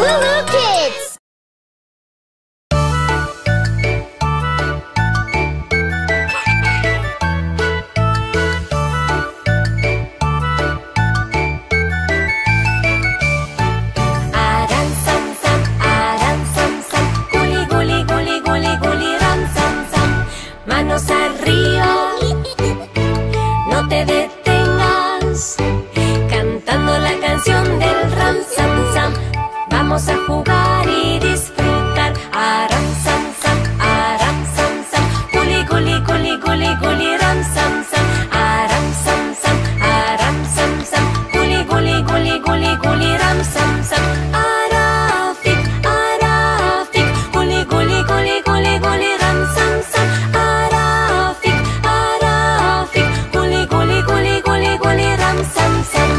Woo-hoo Kids! Vamos a jugar y disfrutar. Aram sam sam, aram sam sam, guli guli guli guli guli ram sam sam. Aram sam sam, aram sam sam, guli guli guli guli guli ram sam sam. Arafik, arafik, guli guli guli guli guli ram sam sam. Arafik, arafik, guli guli guli guli guli ram sam sam.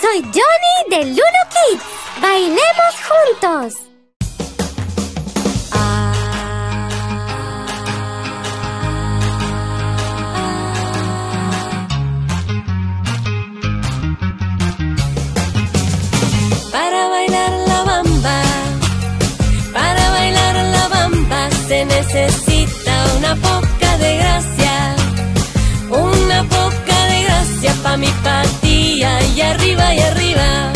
Soy Johnny de Lulu Kids. ¡Bailemos juntos! Para bailar la bamba, para bailar la bamba se necesita una poca de gracia. Una poca de gracia pa' mi patria. Ahí arriba, y arriba.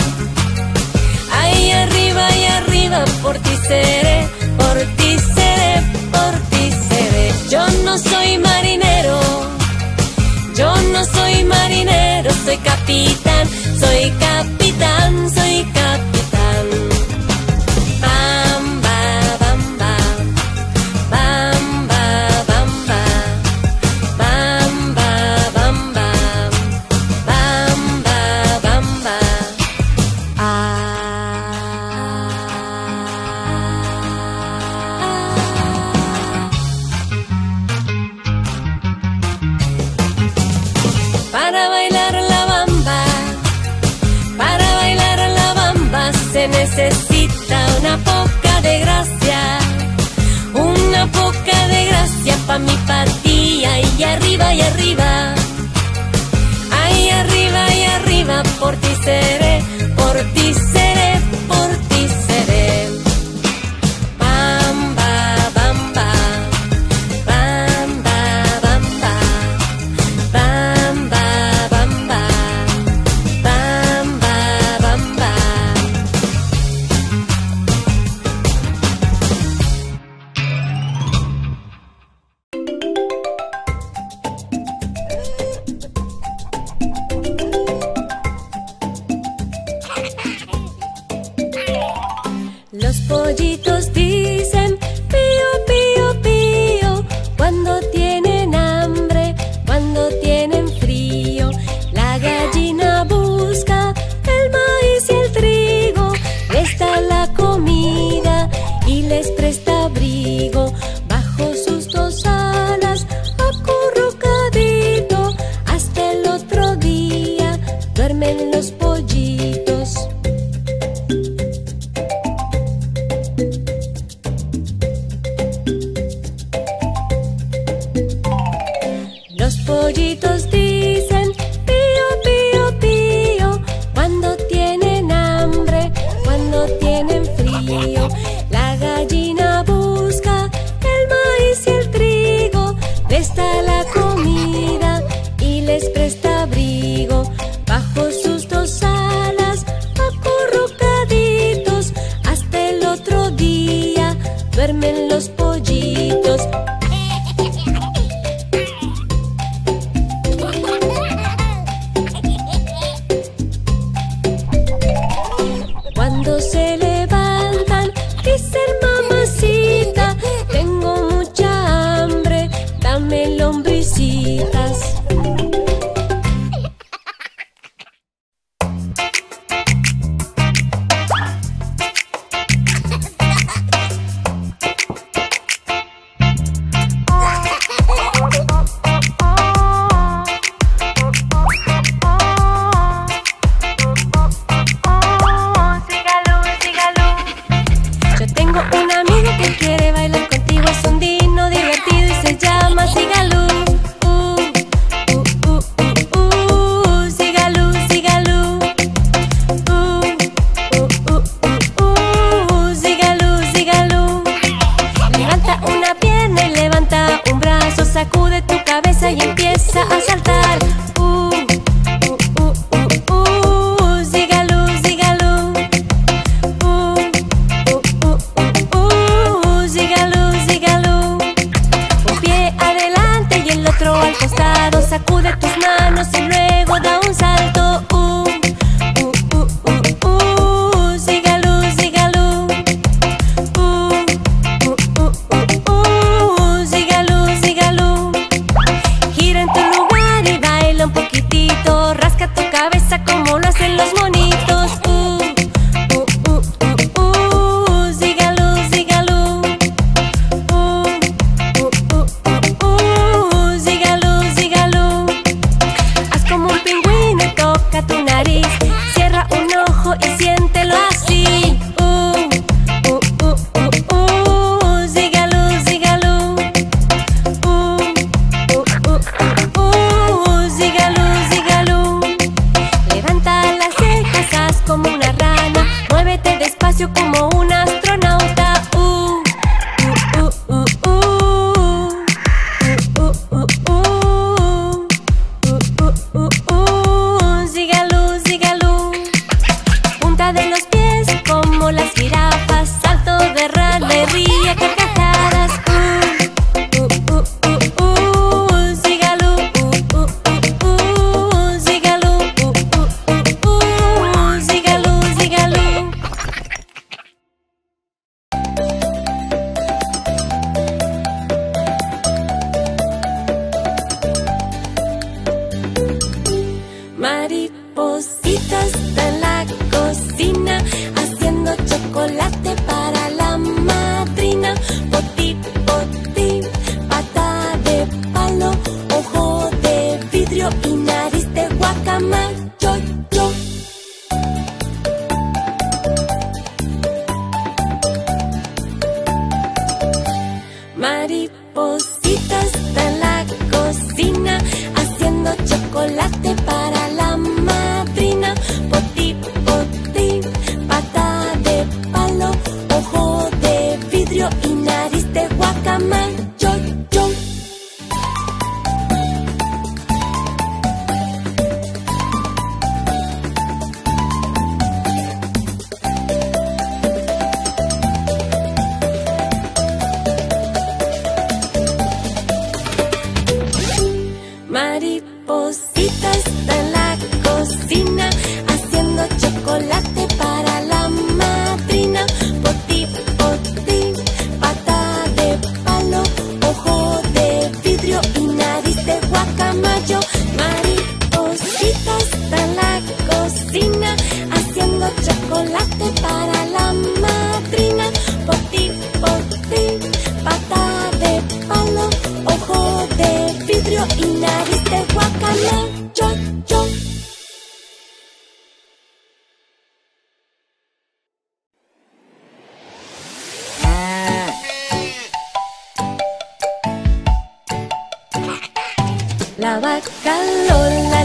Ahí arriba, y arriba. Por ti seré, por ti seré, por ti seré. Yo no soy marinero, yo no soy marinero. Soy capitán, soy capitán, soy capitán. Bamba, bamba, bamba, bamba, bamba, bamba, bamba. Necesita una poca de gracia, una poca de gracia pa' mi patilla. Ahí arriba, y arriba. Ahí arriba, y arriba. Por ti seré, por ti seré, por ti seré. Bamba, bamba, bamba, bamba, bamba, bamba, bamba, bamba. les presta abrigo. Bajo sus dos alas, acurrucadito, hasta el otro día duermen los pollitos. Los pollitos dicen pío, pío, pío, cuando tienen hambre, cuando tienen frío. La gallina busca el maíz y el trigo, presta la comida y les presta abrigo. Bajo sus dos alas, acurrucaditos, hasta el otro día duermen los pollitos. Cuando se levantan, dicen mamacita, tengo mucha hambre, dame lombricitas. Sacude tu cabeza y empieza a saltar. Zigalú, zigalú. Zigalú, zigalú. Un pie adelante y el otro al costado. Sacude tus manos y luego da un salto. Zigalú, zigalú. Como lo hacen los monitos. Zigalú, zigalú. Zigalú, zigalú. Haz como un pingüino y toca tu nariz. Cierra un ojo y siéntelo así. Zigalú, zigalú. Zigalú, zigalú. Levanta las cejas, haz como una rana, muévete despacio como un astronauta. Zigalú, zigalú. Punta de los pies como las jirafas, salto de rana y ríe carcajadas. Zigalú, zigalú, zigalú, zigalú. Mariposita está en la cocina haciendo chocolate para la madrina. Poti, poti, pata de palo, ojo de vidrio y nariz de guacamayo. Mariposita está en la cocina haciendo chocolate para la madrina. Poti, poti, pata de palo, ojo de vidrio y nariz de guacamayo.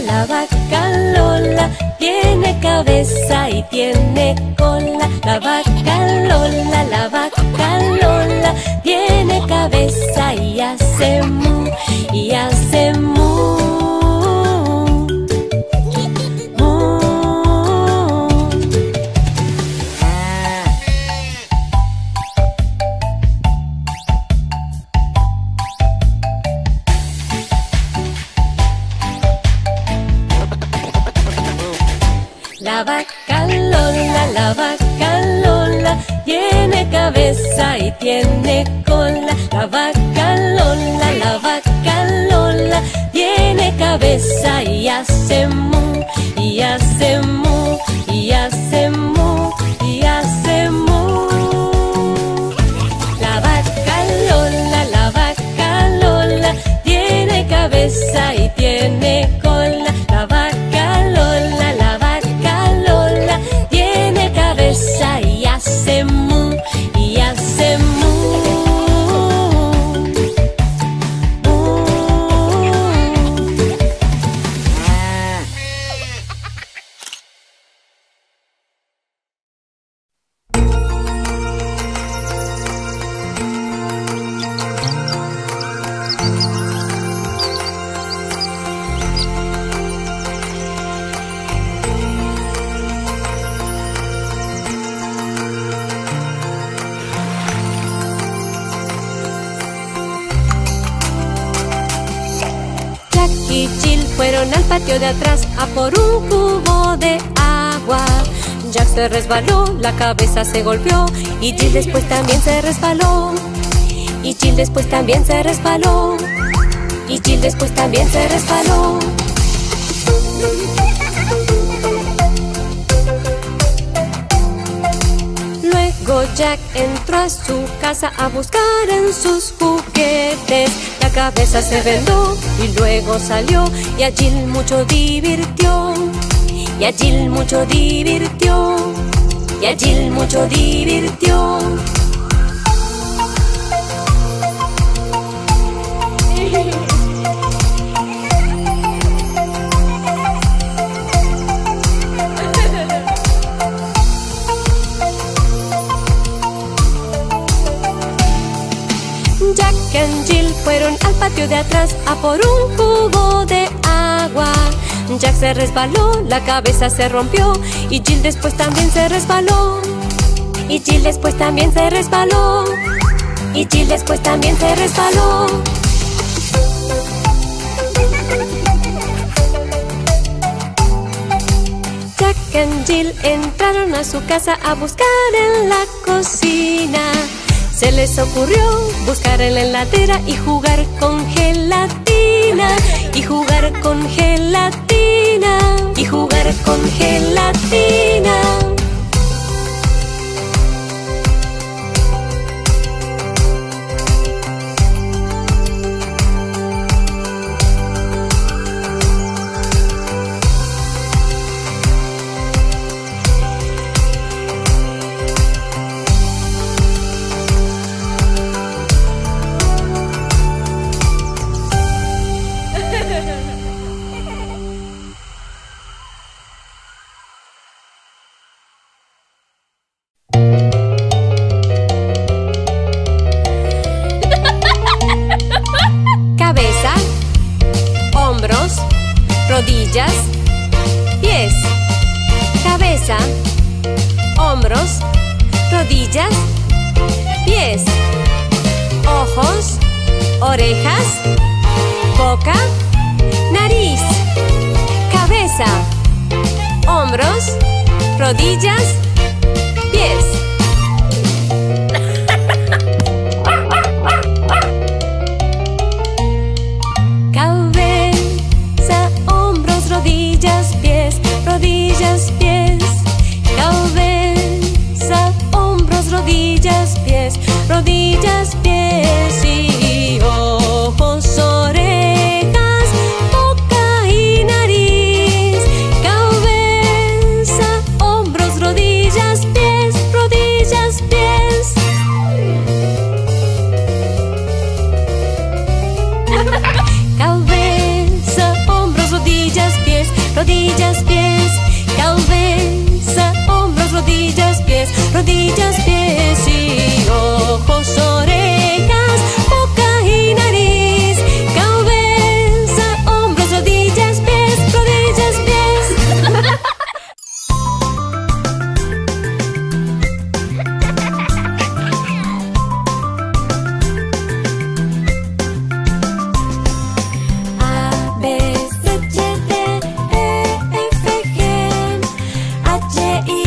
la vaca Lola, tiene cabeza y tiene cola. La vaca Lola, tiene cabeza y hace mu, mu. La vaca Lola, tiene cabeza y tiene cola. La vaca Lola, tiene cabeza y hace mu, y hace mu, y hace mu, y hace mu. La vaca Lola, tiene cabeza y tiene cola. La vaca Lola, tiene cabeza y hace mu, y hace mu. Al patio de atrás a por un cubo de agua. Jack se resbaló, la cabeza se golpeó, y Jill después también se resbaló, y Jill después también se resbaló, y Jill después también se resbaló. Luego Jack entró a su casa a buscar en sus juguetes. La cabeza se vendó y luego salió, y a Jill mucho divirtió, y a Jill mucho divirtió, y a Jill mucho divirtió. Jack and Jill fueron al patio de atrás a por un cubo de agua. Jack se resbaló, la cabeza se rompió, y Jill después también se resbaló, y Jill después también se resbaló, y Jill después también se resbaló. Jack and Jill entraron a su casa a buscar en la cocina. Se les ocurrió buscar en la heladera y jugar con gelatina, y jugar con gelatina, y jugar con gelatina. Rodillas, pies, cabeza, hombros, rodillas, pies, ojos, orejas, boca, nariz, cabeza, hombros, rodillas, pies. Rodillas, pies, cabeza, hombros, rodillas, pies, rodillas, pies y ojos, orejas, boca y nariz. Cabeza, hombros, rodillas. rodillas, pies y ojos, orejas, boca y nariz, cabeza, hombros, rodillas, pies, rodillas, pies. A, B, C, Y, D, E, F, G, H, I,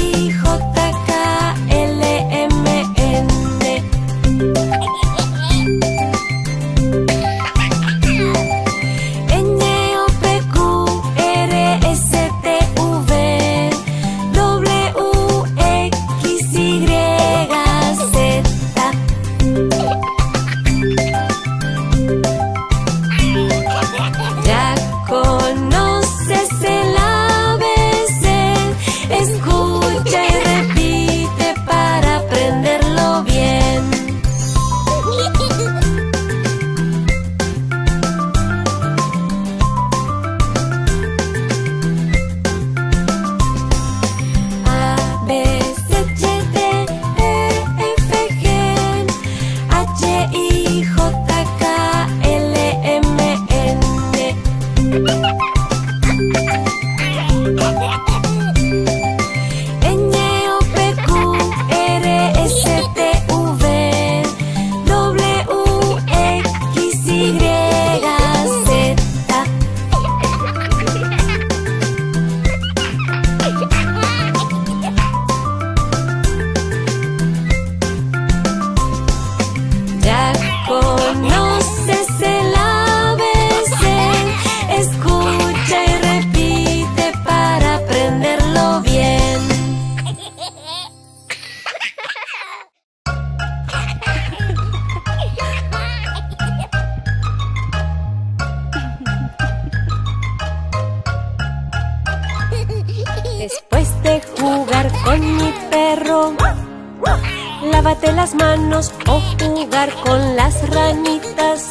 lávate las manos o jugar con las ranitas.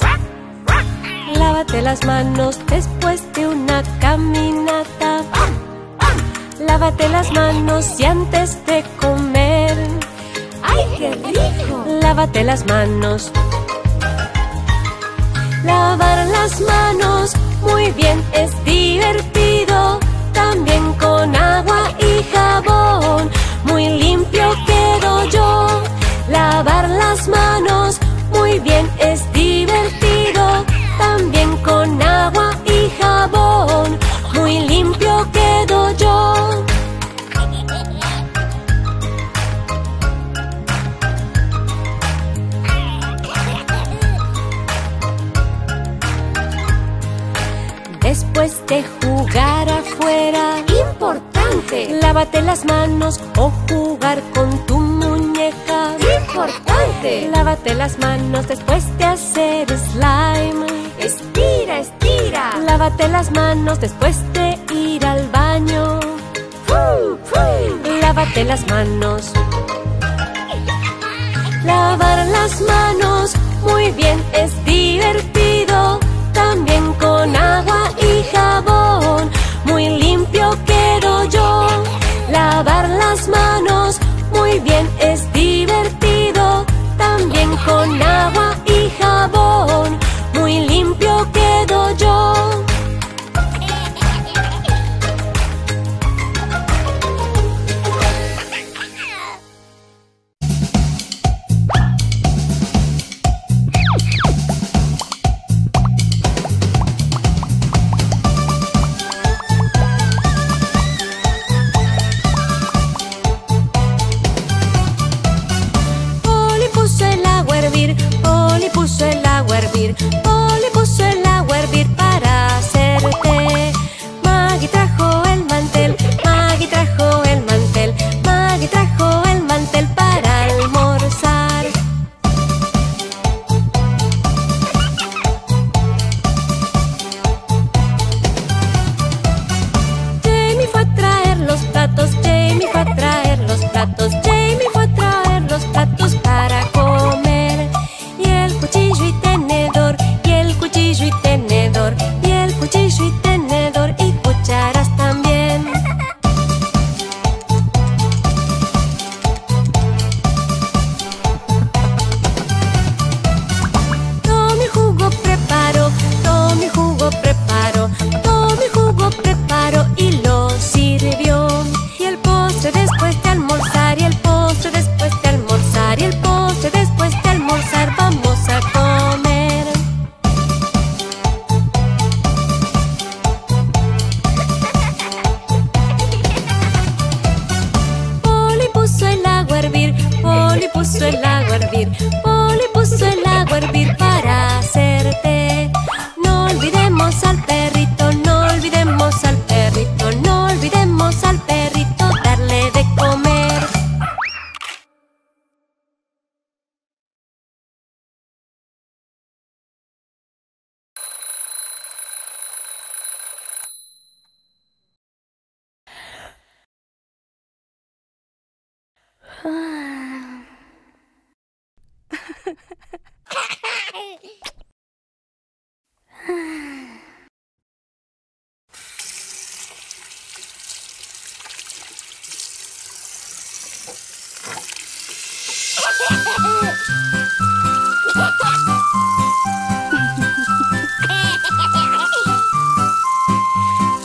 Lávate las manos después de una caminata. Lávate las manos y antes de comer. ¡Ay, qué rico! Lávate las manos. Lavar las manos muy bien es divertido. También con agua y jabón, muy limpio quedo yo. Lavar las manos muy bien es divertido. También con agua y jabón, muy limpio quedo yo. Después de jugar afuera, importante, lávate las manos o jugar con tu muñeca. Importante, lávate las manos después de hacer slime. Estira, estira. Lávate las manos después de ir al baño. Lávate las manos. Lavar las manos muy bien es divertido. También con agua y jabón, muy limpio quedo yo. Lavar las manos muy bien es divertido. También con agua y jabón, muy limpio quedo yo. Poli puso el agua a hervir, Poli puso el agua a hervir para hacer té. Maggie trajo el mantel, Maggie trajo el mantel, Maggie trajo el mantel para almorzar. Jamie fue a traer los platos, Jamie fue a traer los platos, Jamie fue a traer los platos para comer. Cuchillo y tenedor,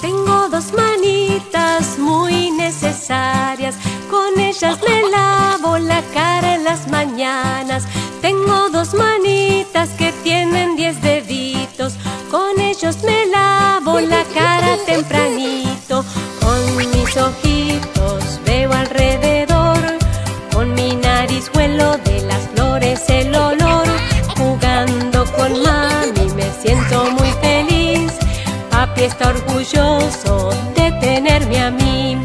Tengo dos manitas muy necesarias, con ellas me lavo la cara en las mañanas. Tengo dos manitas que tienen 10 deditos, con ellos me lavo la cara tempranito. Con mis ojitos veo alrededor, con mi nariz huelo de las flores el olor. Jugando con mami me siento muy feliz, papi está orgulloso de tenerme a mí.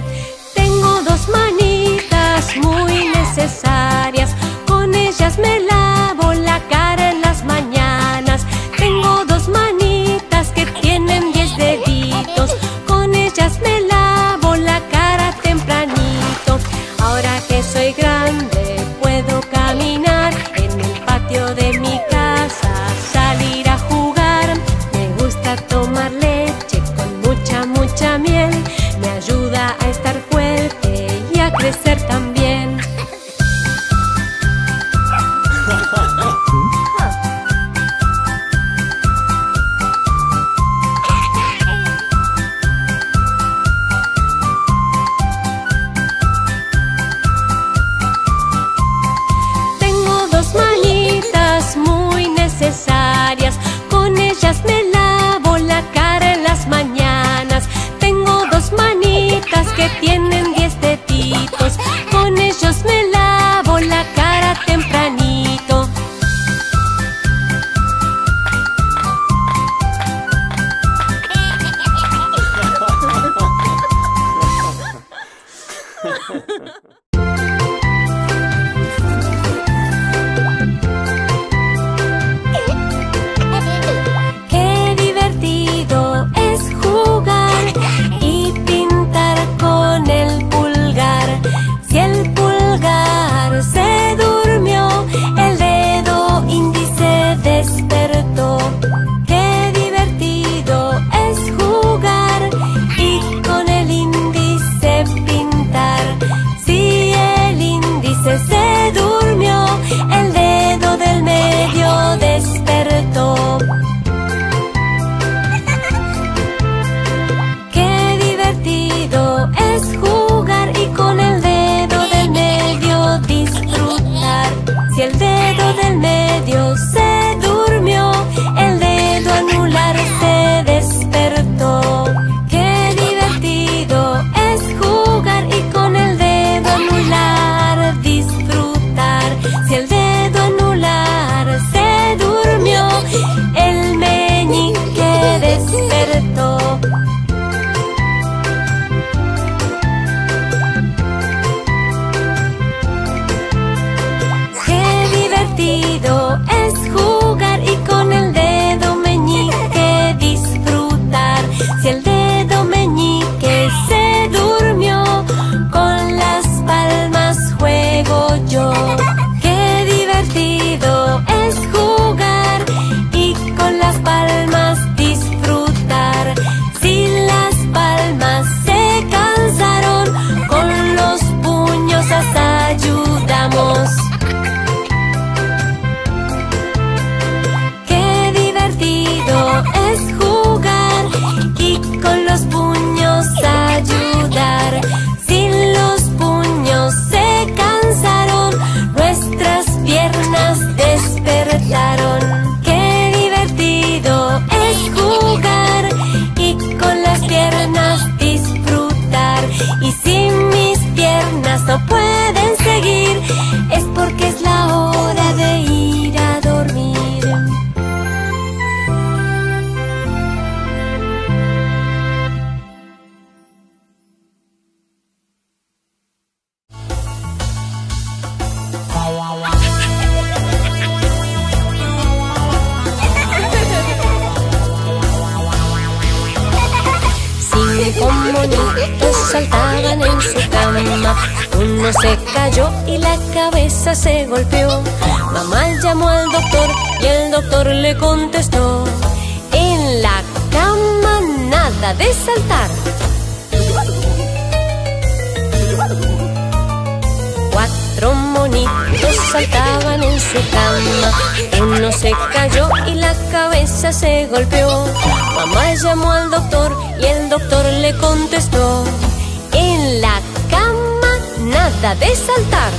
Tengo dos manitas muy necesarias, con ellas me lavo la cara en las mañanas. Tengo dos manitas que tienen 10 deditos, con ellas me lavo la cara tempranito. Ahora que soy grande puedo caminar, en el patio de mi casa salir a jugar. Me gusta tomar leche con mucha miel, me ayuda a estar fuerte y a crecer también. Tengo dos manitas muy necesarias, con ellas me lavo la cara en las mañanas. Tengo dos manitas que tienen 10 deditos, con ellos me lavo la cara tempranito. Qué divertido es jugar y pintar con el pulgar. Si el pulgar se durmió, el dedo índice despertó. Qué divertido es jugar y con el índice pintar. Si el índice se durmió, el dedo del medio despertó. Qué divertido es jugar y con el dedo del medio disfrutar. Si el dedo del medio se durmió, el dedo anular se despertó. Qué divertido es jugar y con el dedo anular disfrutar. Si el dedo anular se durmió, el meñique despertó. Qué divertido es jugar y con el dedo meñique disfrutar. Si el dedo meñique se durmió, con las palmas juego yo. Qué divertido es jugar y con las palmas disfrutar. Si las palmas se cansaron, con los puños las ayudamos. Qué divertido es jugar y con los puños ayudar. Si los puños se cansaron, nuestras piernas despertaron. Qué divertido es jugar y con las piernas disfrutar. Y si mis piernas no pueden seguir, es porque es la hora de ir a dormir. su cama. Uno se cayó y la cabeza se golpeó. Mamá llamó al doctor y el doctor le contestó: en la cama nada de saltar. Cuatro monitos saltaban en su cama. Uno se cayó y la cabeza se golpeó. Mamá llamó al doctor y el doctor le contestó: en la cama nada de saltar.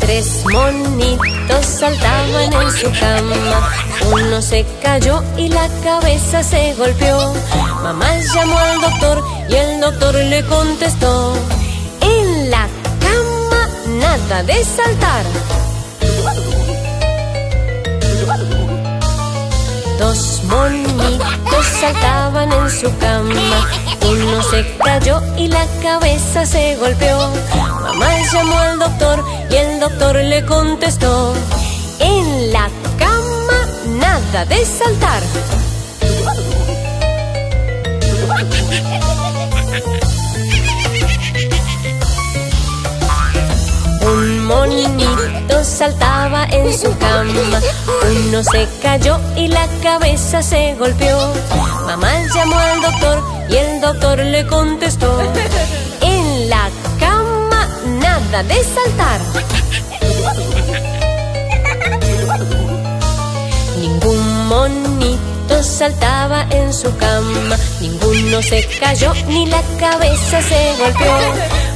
Tres monitos saltaban en su cama. Uno se cayó y la cabeza se golpeó. Mamá llamó al doctor y el doctor le contestó: en la cama nada de saltar. Dos monitos saltaban en su cama. Uno se cayó y la cabeza se golpeó. Mamá llamó al doctor y el doctor le contestó: en la cama nada de saltar. Un monito saltaba en su cama. Uno se cayó y la cabeza se golpeó. Mamá llamó al doctor y el doctor le contestó: en la cama nada de saltar. Ningún monito saltaba en su cama. Ninguno se cayó ni la cabeza se golpeó.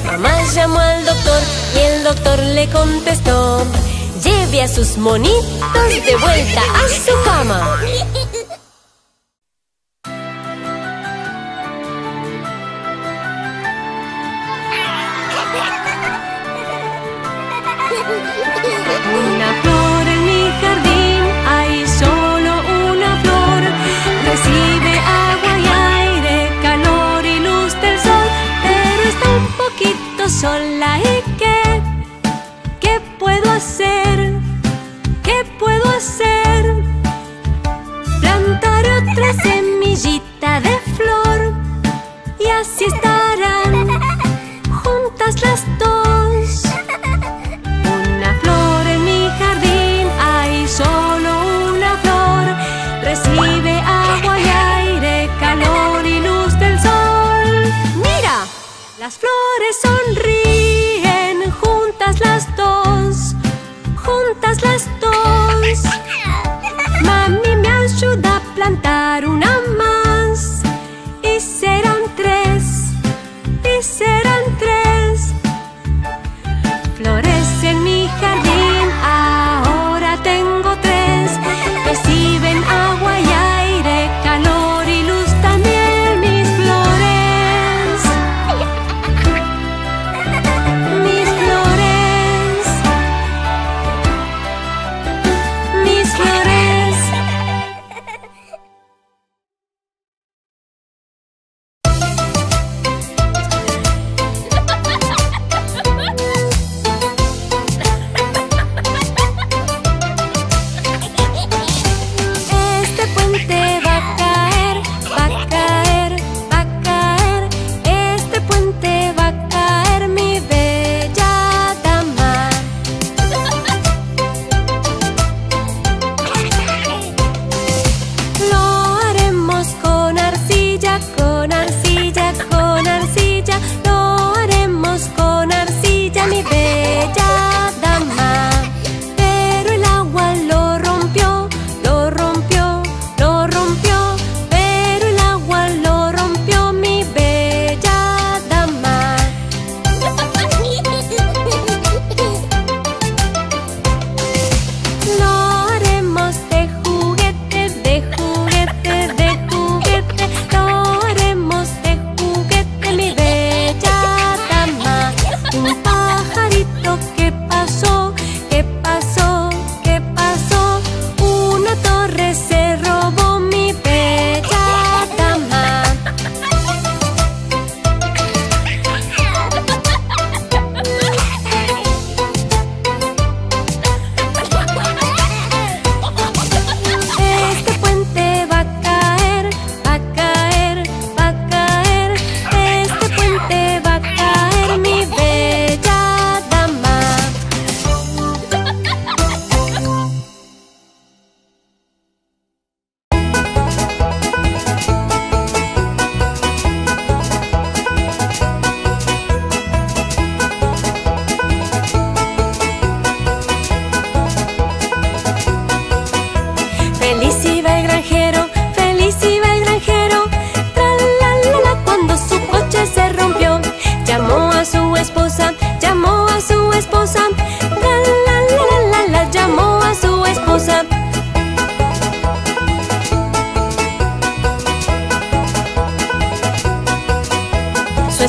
Mamá llamó al doctor y el doctor le contestó: lleve a sus monitos de vuelta a su cama. Una flor en mi jardín, hay solo una flor. Recibe agua y aire, calor y luz del sol, pero está un poquito sola. ¿Y qué puedo hacer? ¿Qué puedo hacer? Plantar otra semillita de flor y así estarán juntas las dos. Una flor en mi jardín, hay solo una flor. Recibe agua y aire, calor y luz del sol. ¡Mira! Las flores sonríen, juntas las dos. Mami me ayuda a plantar una más y serán tres, y serán tres. Florece en mi jardín, ahora tengo tres. Reciben agua y aire, calor y luz también mis flores.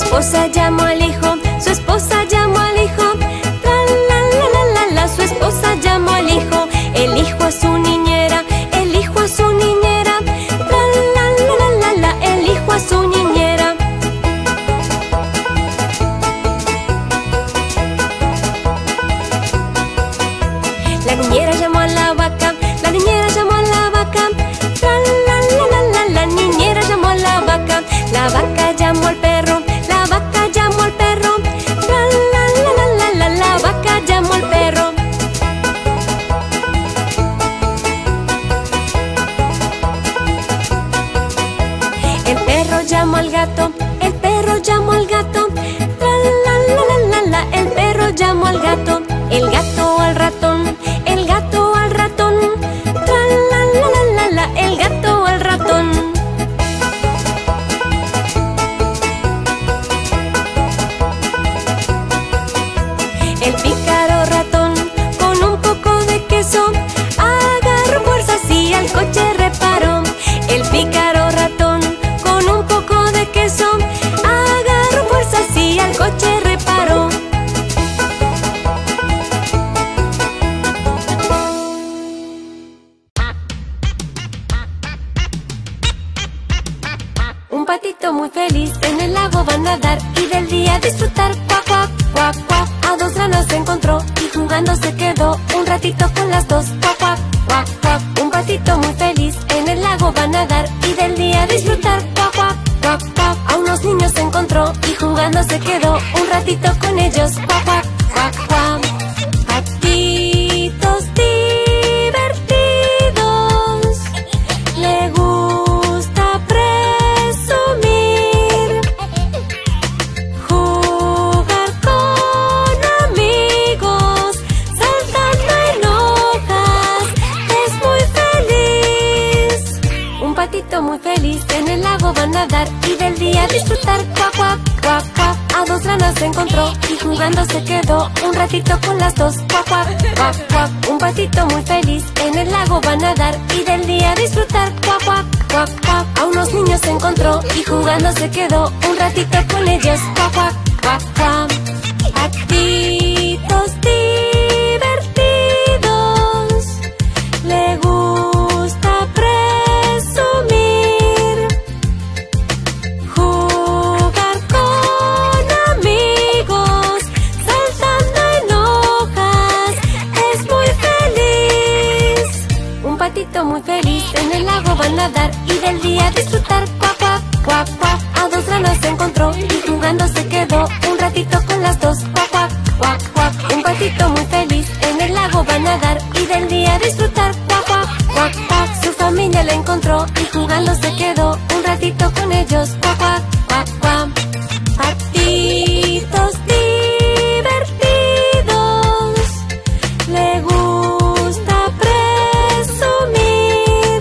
esposa llamó al hijo, su esposa llamó al hijo. La la la la la la, su esposa llamó al hijo. El hijo a su niñera, el hijo a su niñera. La la la la la la, el hijo a su niñera. La niñera llamó a la vaca, la niñera llamó a la vaca. La la la la la, la niñera llamó a la vaca. La vaca llamó al perro, la vaca llamó al perro. La la la la la la, la vaca llamó al perro. El perro llamó al gato, el perro llamó al gato. La la la la la la, el perro llamó al gato. El gato al ratón, el gato al ratón. La la la la la la, el gato al ratón. El pícaro ratón con un poco de queso agarró fuerzas y al coche reparó. El pícaro ratón con un poco de queso agarró fuerzas y al coche reparó. Un patito muy feliz en el lago va a nadar y del día a disfrutar. Cuac, cuac, cuac, cuac. A dos ranas se encontró y jugando se quedó un ratito con las dos. Cuac, cuac, cuac, cuac. Un patito muy feliz en el lago va a nadar y del día a disfrutar. Cuac, cuac, cuac, cuac. A unos niños se encontró y jugando se quedó un ratito con ellos. Cuac, cuac, cuac, cuac. Patitos divertidos, le gusta presumir, jugar con amigos, saltando en hojas, es muy feliz. Un patito muy feliz en el lago va a nadar y del día a disfrutar. Cuac, cuac, cuac, cuac. A dos ranas se encontró y jugando se quedó un ratito con las dos. Cuac, cuac, cuac, cuac. Un patito muy feliz en el lago va a nadar y del día a disfrutar. Cuac, cuac, cuac, cuac. A unos niños se encontró y jugando se quedó un ratito con ellos. Cuac, cuac, cuac, cuac. Patitos divertidos, le gusta presumir, jugar con amigos, saltando en hojas, es muy feliz. Un patito muy feliz en el lago va a nadar y del día a disfrutar. Cuac, cuac, cuac, cuac. A dos ranas se encontró y jugando se quedó un ratito con las dos. Cuac, cuac, cuac, cuac. Un patito muy feliz en el lago va a nadar y del día a disfrutar. Cuac, cuac, cuac, cuac. Su familia la encontró y jugando se quedó un ratito con ellos. Cuac, cuac, cuac, cuac. Patitos divertidos, le gusta presumir,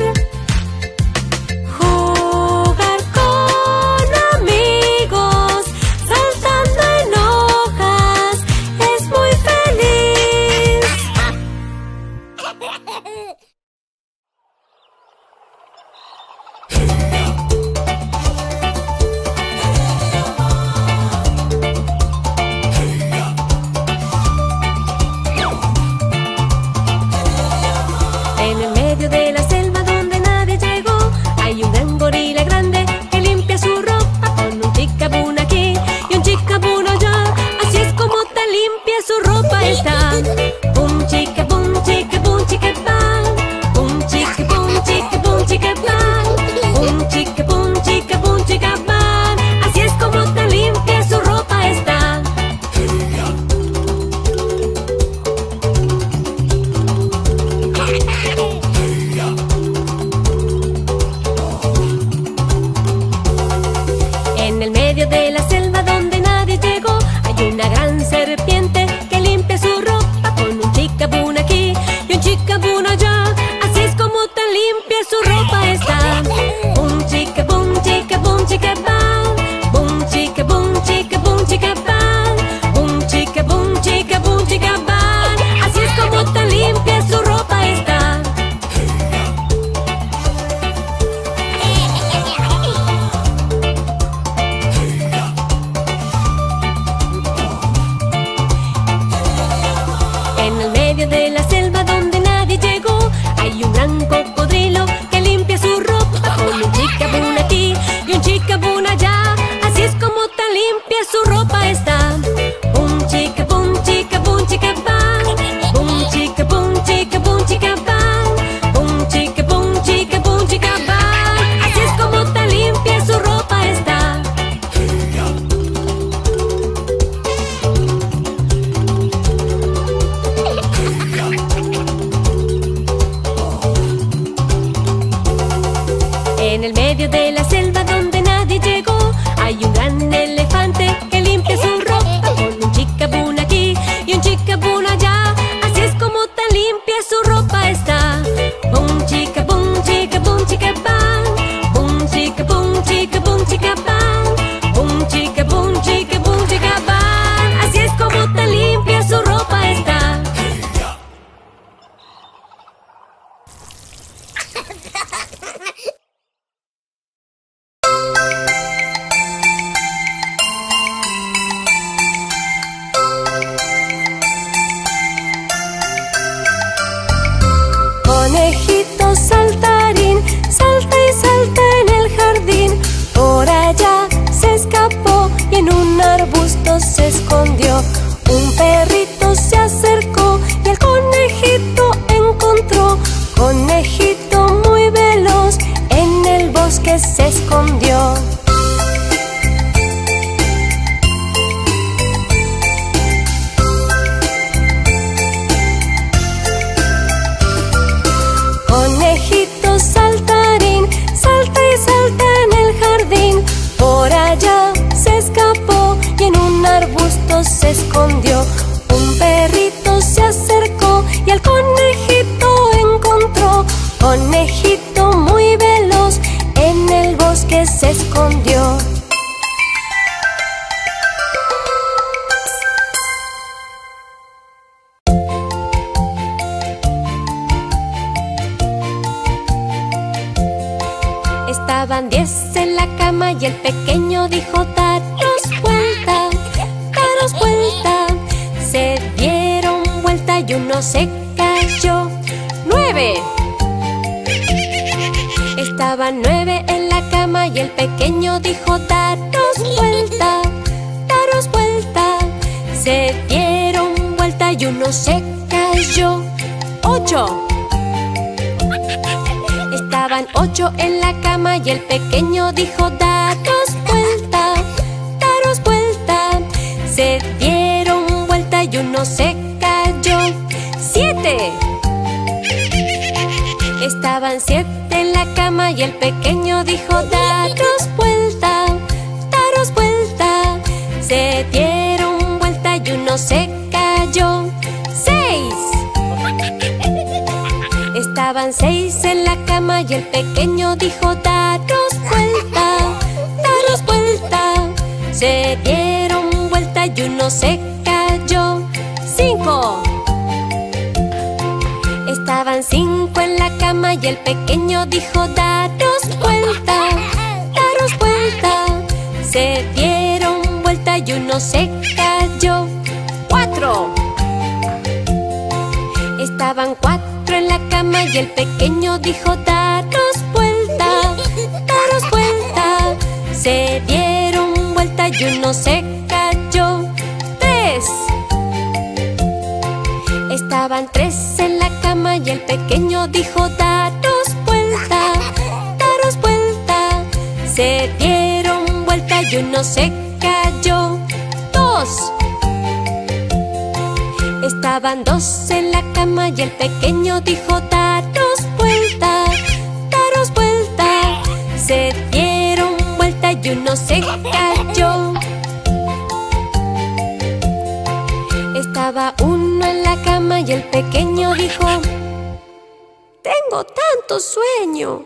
jugar con amigos, saltando en hojas, es muy feliz. En el medio de la selva donde nadie llegó, hay un gran gorila grande que limpia su ropa con un chicabún aquí y un chicabún allá. Así es como tan limpia su ropa está. Bum chica, bum chica, bum chica pan. Bum chica, bum chica, bum chica pan. Bum chica, bum chica, bum chica pan. Así es como tan limpia su ropa está. En el medio de la selva donde nadie llegó, hay una gran serpiente que limpia su ropa con un chicabún aquí y un chicabún allá. Así es como tan limpia su ropa está. Bum chica, bum chica, bum chica pan. Bum chica, bum chica, bum chica pan. Bum chica, bum chica, bum chica pan. Así es como tan limpia su ropa está. conejito se escondió. Un perrito se acercó y al conejito encontró. Conejito muy veloz en el bosque se escondió. Estaban 10 en la cama y el pequeño dijo: daros vuelta. Se dieron vuelta y uno se cayó. 9. Estaban 9 en la cama y el pequeño dijo: daros vuelta. Se dieron vuelta y uno se cayó. 8. Estaban 8 en la cama y el pequeño dijo: daros vuelta. Se dieron vuelta y uno se cayó. 7. Estaban 7 en la cama y el pequeño dijo: daros vuelta. Se dieron vuelta y uno se cayó. 6. Estaban 6 en la cama y el pequeño dijo: daros vuelta. Se dieron vuelta y uno se cayó. 5. Estaban 5 en la cama y el pequeño dijo: daros vuelta. Se dieron vuelta y uno se cayó. 4. Estaban 4 en la cama y el pequeño dijo: daros vuelta. Se dieron vuelta y uno se cayó. 3. Estaban 3 en la cama y el pequeño dijo: daros vuelta. Se dieron vuelta y uno se cayó. 2. Estaban 2 en la cama y el pequeño dijo: daros vuelta. Se dieron vuelta y uno se cayó. Estaba 1 en la cama y el pequeño dijo: tengo tanto sueño.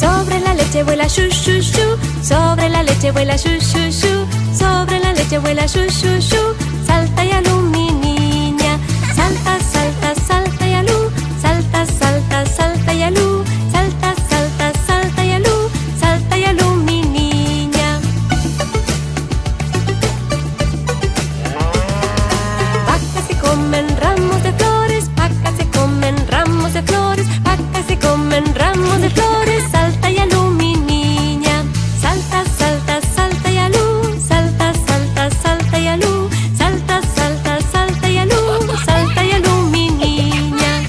Sobre la leche vuela shu shu shu. Sobre la leche vuela shu shu shu, sobre la leche vuela shu shu shu. Salta y alú, mi niña, salta, salta, salta y alú, salta, salta, salta y alú, salta, salta, salta y alú, salta y alú, mi niña. Vacas se comen ramos de flores, vacas se comen ramos de flores, vacas se comen ramos de flores. Salta y alú, mi niña, salta, salta, salta y alú, salta, salta, salta y alú, salta, salta, salta y alú, salta y alú, mi niña.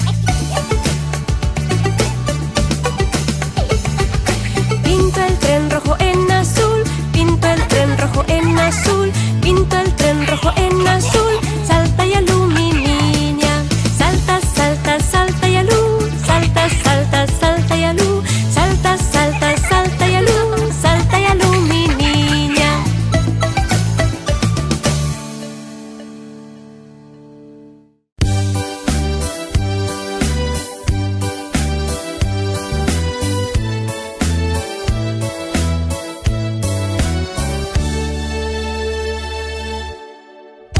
Pinto el tren rojo en azul, pinto el tren rojo en azul, pinto el tren rojo en azul. Salta y alú, mi niña, salta, salta, salta y alú, salta, salta, salta y alú, salta, salta, salta y alú, mi niña.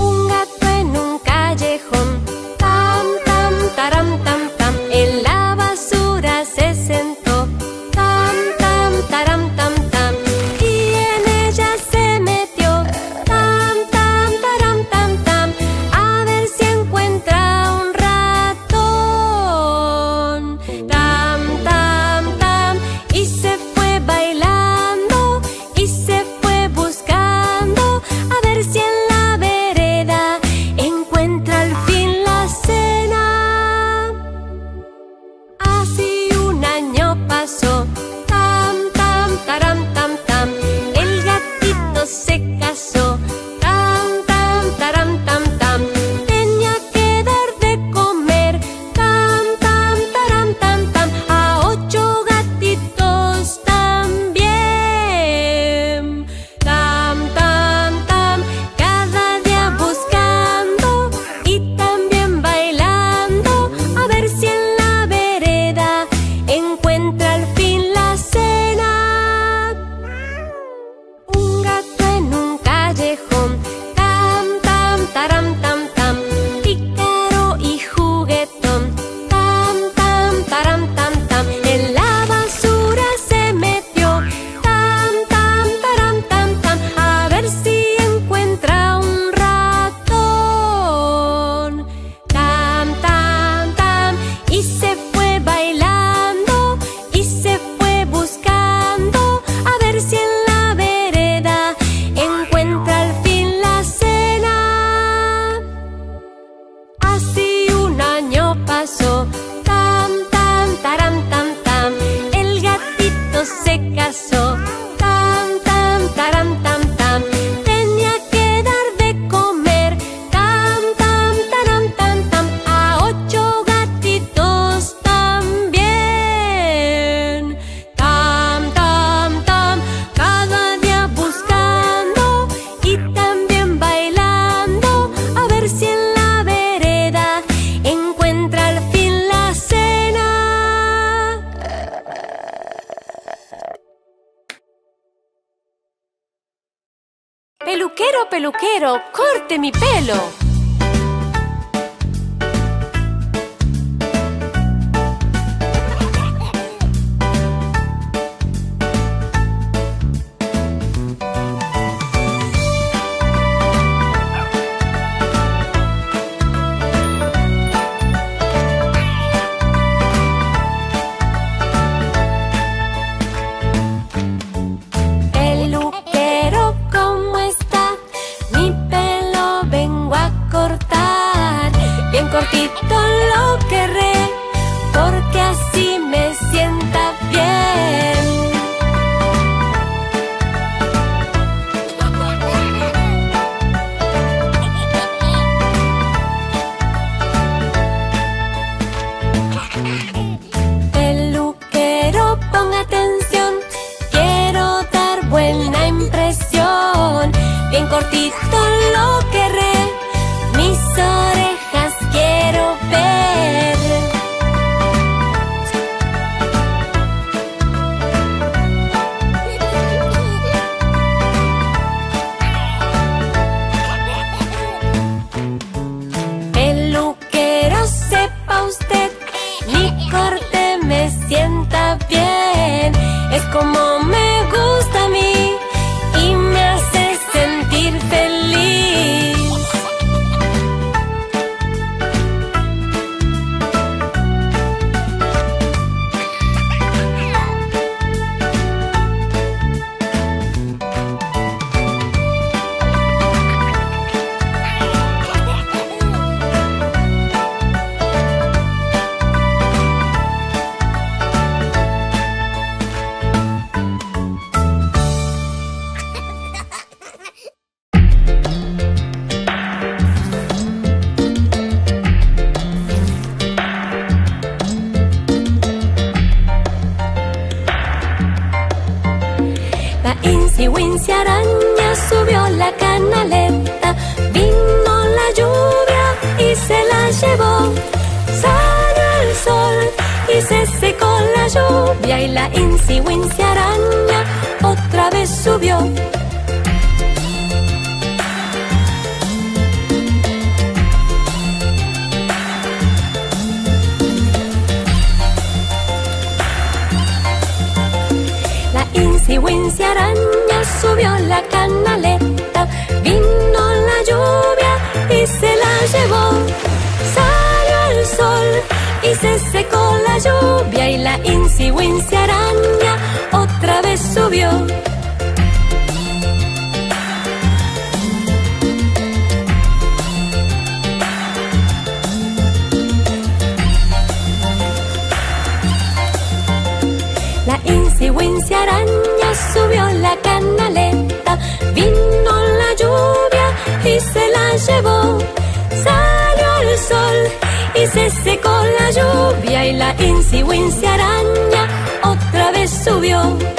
Un gato en un callejón, tam, tam, taram, tam, tam. En la basura se sentó, tam, tam, taram, tam, tam. Y en ella se metió, tam, tam, taram, tam, tam. A ver si encuentra un ratón, tam, tam, tam. Y se fue bailando, y se fue buscando, a ver si en la vereda encuentra al fin la cena. Así un año pasó, tam, tam, taram, tam, tam. El gatito se casó, tam, tam, taram, tam, tam. Tenía que dar de comer, tam, tam, taram, tam, tam. A 8 gatitos también, tam, tam, tam. Cada día buscando y también bailando, a ver si en la vereda encuentra al fin la cena. Un gato en un callejón, tam, tam, taram, tam, tam. Pícaro y juguetón, tam, tam, taram, tam, tam. En la basura se metió, tam, tam, taram, tam, tam. A ver si encuentra un ratón, tam, tam, tam. Y se fue bailando, y se fue buscando, a ver si en la vereda encuentra al fin la cena. Así un año pasó, tam, tam, taram, tam, tam. El gatito se casó, tam, tam, taram, tam, tam. Tenía que dar de comer, tam, tam, taram, tam, tam. A 8 gatitos también, tam, tam, tam. Cada día buscando y también bailando, a ver si en la vereda encuentra al fin la cena. Peluquero, peluquero, corte mi pelo. Peluquero, ¿cómo está? Mi pelo vengo a cortar. Bien cortito lo querré, porque así me sienta bien. Peluquero, ponga atención, quiero dar buena impresión. Bien cortito lo querré, mis orejas quiero ver. La Incy Wincy araña subió la canaleta, vino la lluvia y se la llevó. Salió el sol y se secó la lluvia, y la Incy Wincy araña otra vez subió. La Incy Wincy araña subió la canaleta, vino la lluvia y se la llevó. Salió el sol y se secó la lluvia, y la Incy Wincy araña otra vez subió. La Incy Wincy araña subió la canaleta, vino la lluvia y se la llevó. Salió el sol y se secó la lluvia, y la Incy Wincy araña otra vez subió.